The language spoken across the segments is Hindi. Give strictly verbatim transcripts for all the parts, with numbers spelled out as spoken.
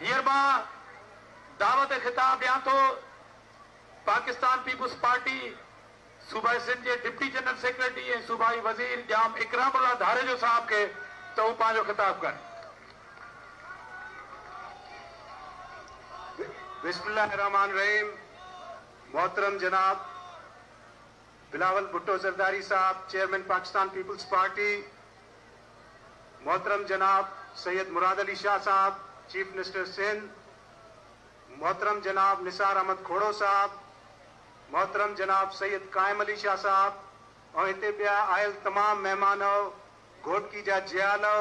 हींअर मां दावत ख़िताब ॾियां थो पाकिस्तान पीपल्स पार्टी सूबाई सिंध के डिप्टी जनरल सेक्रेटरी ए सूबाई वजीर जाम इकरामुल्ला धारेजो साहब के तो वो पांजो खिताब कर। बिस्मिल्लाहिर्रहमानिर्रहीम। मोहतरम जनाब बिलावल भुट्टो जरदारी साहब चेयरमैन पाकिस्तान पीपल्स पार्टी, मोहतरम जनाब सैयद मुराद अली शाह साहब चीफ मिनिस्टर सिंध, मोहतरम जनाब निसार अहमद खोड़ो साहब, मोहतरम जनाब सैयद कायम अली शाह साहब और इतने पे आयल तमाम मेहमानों घोटकी जा जियालो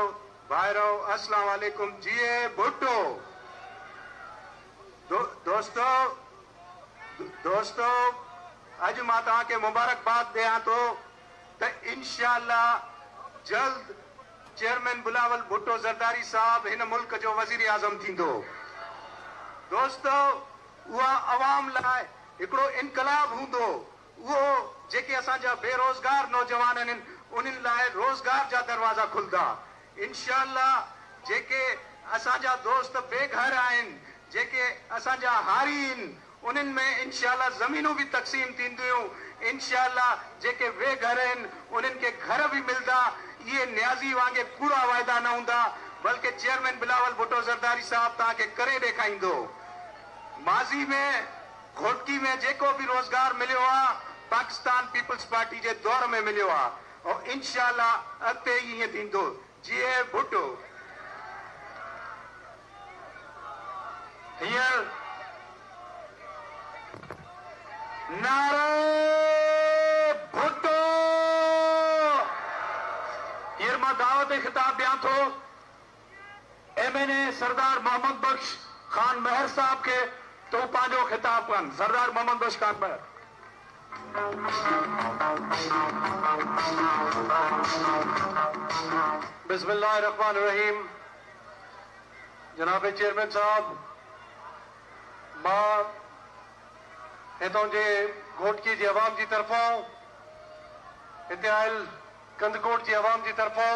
भाइरो अस्सलाम वालेकुम। जिए भुट्टो। दो, दोस्तों दोस्तों अज मां तव्हांखे मुबारकबाद दियां तो त इंशाअल्लाह जल्द चेयरमैन बिलावल भुट्टो जरदारी साहब इन मुल्क जो वजीर आजम थींदो। दोस्तों वह अवाम लाए एकड़ो इनकलाब हुंदो, वो जेके असा जा बेरोजगार नौजवान हैं उनन लाए रोजगार जा दरवाजा खुलदा। इंशाअल्लाह जेके असा जा दोस्त बेघर आइन, जेके असा जा हारीन, उनन में इंशाअल्लाह जमीनों भी तकसीम थींदियूं। इंशाअल्लाह जेके बेघर हैं उनन के घर भी मिलदा। ये न्याजी वांगे पूरा वायदा न हुंदा, बल्कि चेयरमैन बिलावल भुट्टो जरदारी साहब ताके करे देखाइंदो। माजी में घोटकी में जेको भी रोजगार मिलो आ पाकिस्तान पीपल्स पार्टी के दौर में मिलो आ और इंशाअल्लाह अगते ये थींदो। जिए भुट्टो। हियर नारे भुट्टो। हियर मां दावत ए खिताब दियां थो एमएनए सरदार मोहम्मद बख्श खान महर साहब के तो पांचों खिताब कन। सरदार मोहम्मद बख्श खान महर। बिस्मिल्लाहिर्रहमानिर्रहीम। जनाब चेयरमैन साहब मां इतों के घोटकी की आवाम की तरफों इतने आयल कंदकोट की आवाम की तरफों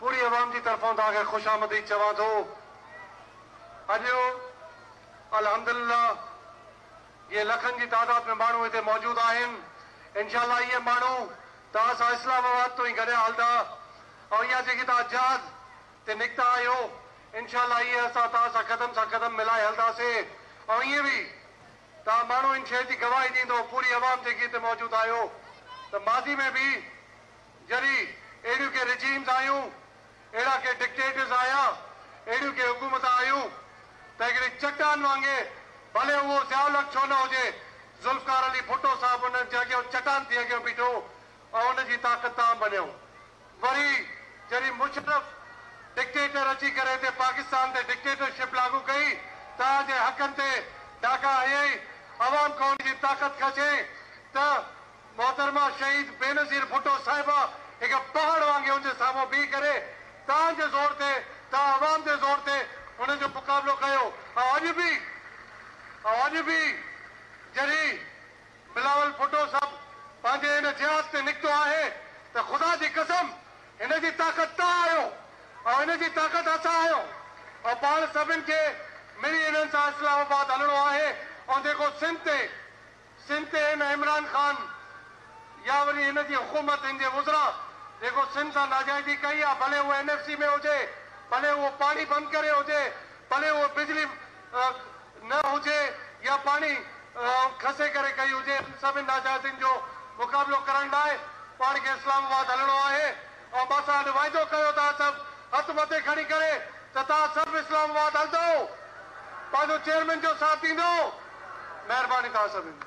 पूरी आवाम की तरफों तक खुश आमदी चवां तो अज अल्हम्दुलिल्लाह ये लखन की तादाद में मानू इतने मौजूद आन। इंशाल्लाह ये मानू तसा इस्लामाबाद तो ही गड्या हलदा और यहाँ जी आजाद से निकता आयो। इंशाल्लाह ये असा तसा कदम सा कदम मिलाए हलदासे और ये भी ता मानू इन शे की गवाही दींदो। पूरी आवाम जी इतने मौजूद आयो तो माजी में भी जरी एड़ियों के रिजीम्स आयूँ, अड़ा के डिक्टेटर्स आया, एड़ियों के हुकूमत आयूँ तरी चट्टान वांगे भले वो ज़ियाउलक छो न हुए ज़ुल्फ़िकार अली भुट्टो साहब उन चट्टान थी अगर बीठो और उनकी ताकत तमाम बनो। वरी जरी मुशरफ डिक्टेटर अची करे ते पाकिस्तान से डिक्टेटरशिप लागू कई ते हकन ते डाका आई अवाम को उनकी ताकत खचे त मोहतरमा शहीद बेनज़ीर भुट्टो साहिबा एक पहाड़ वांगे उनके सामों बी करे तांजे जोर ते ता अवाम के जोर ते उनका मुकाबलो किया। अज भी अज भी जरी बिलावल भुट्टो साहब पांजे इन जहाज से निकतो है तो खुदा की कसम इन की ताकत ता आयो और इन की ताकत असा आयो और पा सभी के मिली इन इस्लामाबाद हलणो है। और देखो सिंध से सिंध से इन इमरान खान या वरी इन की हुकूमत इन के वुजरा देखो सिंध से नाजायजी कई है, भले वो एनएफसी में हुए, भले वो पानी बंद करे हुए, भले वो बिजली न हुए या पानी खसे करे कई हुए, सभी नाजायजन जो मुकाबलो करण लाए पान के इस्लामाबाद हलणो है। और मसा वायदो करो ता सब हथ मथे खड़ी करे तो ता सब इस्लामाबाद हलदो, पांजो चेयरमैन जो साथ दींदो। मेहरबानी ता सब।